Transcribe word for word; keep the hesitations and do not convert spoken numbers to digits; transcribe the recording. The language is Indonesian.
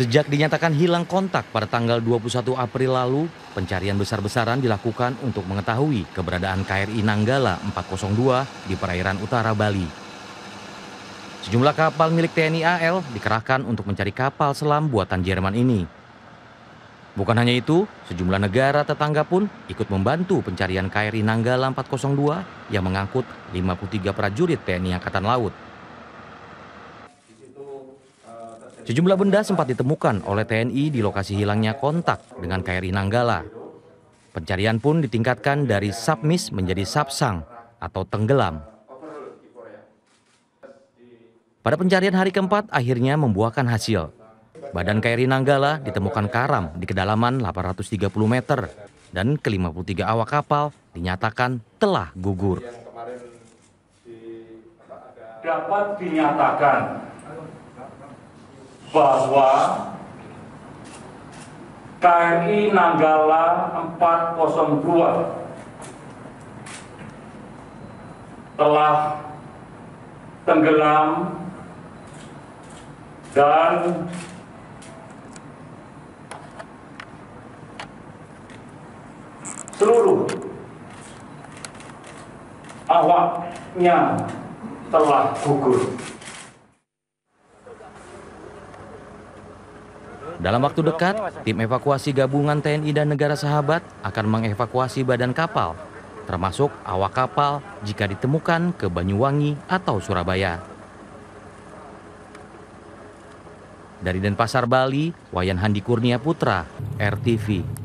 Sejak dinyatakan hilang kontak pada tanggal dua puluh satu April lalu, pencarian besar-besaran dilakukan untuk mengetahui keberadaan K R I Nanggala empat nol dua di perairan utara Bali. Sejumlah kapal milik T N I A L dikerahkan untuk mencari kapal selam buatan Jerman ini. Bukan hanya itu, sejumlah negara tetangga pun ikut membantu pencarian K R I Nanggala empat nol dua yang mengangkut lima puluh tiga prajurit T N I Angkatan Laut. Sejumlah benda sempat ditemukan oleh T N I di lokasi hilangnya kontak dengan K R I Nanggala. Pencarian pun ditingkatkan dari submis menjadi subsang atau tenggelam. Pada pencarian hari keempat akhirnya membuahkan hasil. Badan K R I Nanggala ditemukan karam di kedalaman delapan ratus tiga puluh meter dan ke lima puluh tiga awak kapal dinyatakan telah gugur. Dapat dinyatakan bahwa K R I Nanggala empat nol dua telah tenggelam dan seluruh awaknya telah gugur. Dalam waktu dekat, tim evakuasi gabungan T N I dan negara sahabat akan mengevakuasi badan kapal, termasuk awak kapal jika ditemukan ke Banyuwangi atau Surabaya. Dari Denpasar, Bali, Wayan Handikurnia Putra, R T V.